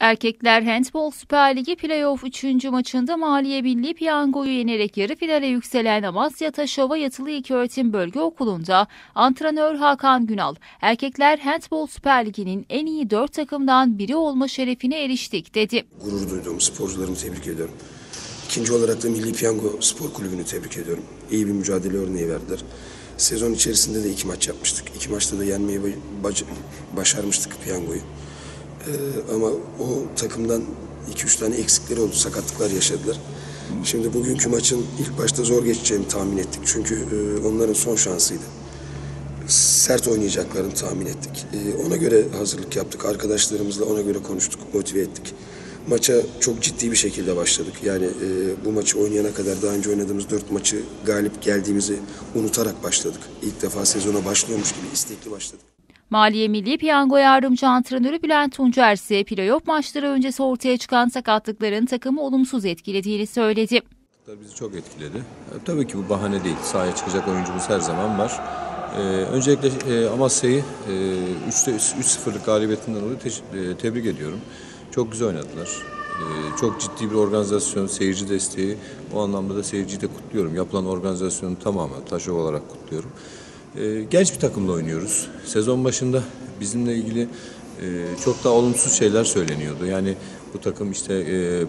Erkekler Handbol Süper Ligi Playoff 3. maçında Maliye Milli Piyango'yu yenerek yarı finale yükselen Amasya Taşova Yatılı İlk Öğretim Bölge Okulu'nda antrenör Hakan Günal, "Erkekler Handbol Süper Ligi'nin en iyi 4 takımdan biri olma şerefine eriştik" dedi. Gurur duyduğum sporcularımı tebrik ediyorum. İkinci olarak da Milli Piyango Spor Kulübü'nü tebrik ediyorum. İyi bir mücadele örneği verdiler. Sezon içerisinde de 2 maç yapmıştık. 2 maçta da yenmeyi başarmıştık piyangoyu. Ama o takımdan 2-3 tane eksikleri oldu, sakatlıklar yaşadılar. Şimdi bugünkü maçın ilk başta zor geçeceğini tahmin ettik. Çünkü onların son şansıydı. Sert oynayacaklarını tahmin ettik. Ona göre hazırlık yaptık. Arkadaşlarımızla ona göre konuştuk, motive ettik. Maça çok ciddi bir şekilde başladık. Yani bu maçı oynayana kadar daha önce oynadığımız 4 maçı galip geldiğimizi unutarak başladık. İlk defa sezona başlıyormuş gibi istekli başladık. Maliye Milli Piyango Yardımcı Antrenörü Bülent Tuncer ise playoff maçları öncesi ortaya çıkan sakatlıkların takımı olumsuz etkilediğini söyledi. Bizi çok etkiledi. Tabii ki bu bahane değil. Sahaya çıkacak oyuncumuz her zaman var. Öncelikle Amasya'yı 3-0'lık galibiyetinden dolayı tebrik ediyorum. Çok güzel oynadılar. Çok ciddi bir organizasyon, seyirci desteği. O anlamda da seyirciyi de kutluyorum. Yapılan organizasyonun tamamı Taşova olarak kutluyorum. Genç bir takımla oynuyoruz. Sezon başında bizimle ilgili çok daha olumsuz şeyler söyleniyordu. Yani bu takım işte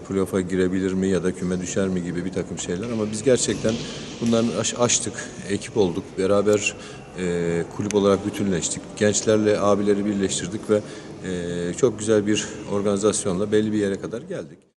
playoff'a girebilir mi ya da küme düşer mi gibi bir takım şeyler. Ama biz gerçekten bunları aştık, ekip olduk, beraber kulüp olarak bütünleştik. Gençlerle abileri birleştirdik ve çok güzel bir organizasyonla belli bir yere kadar geldik.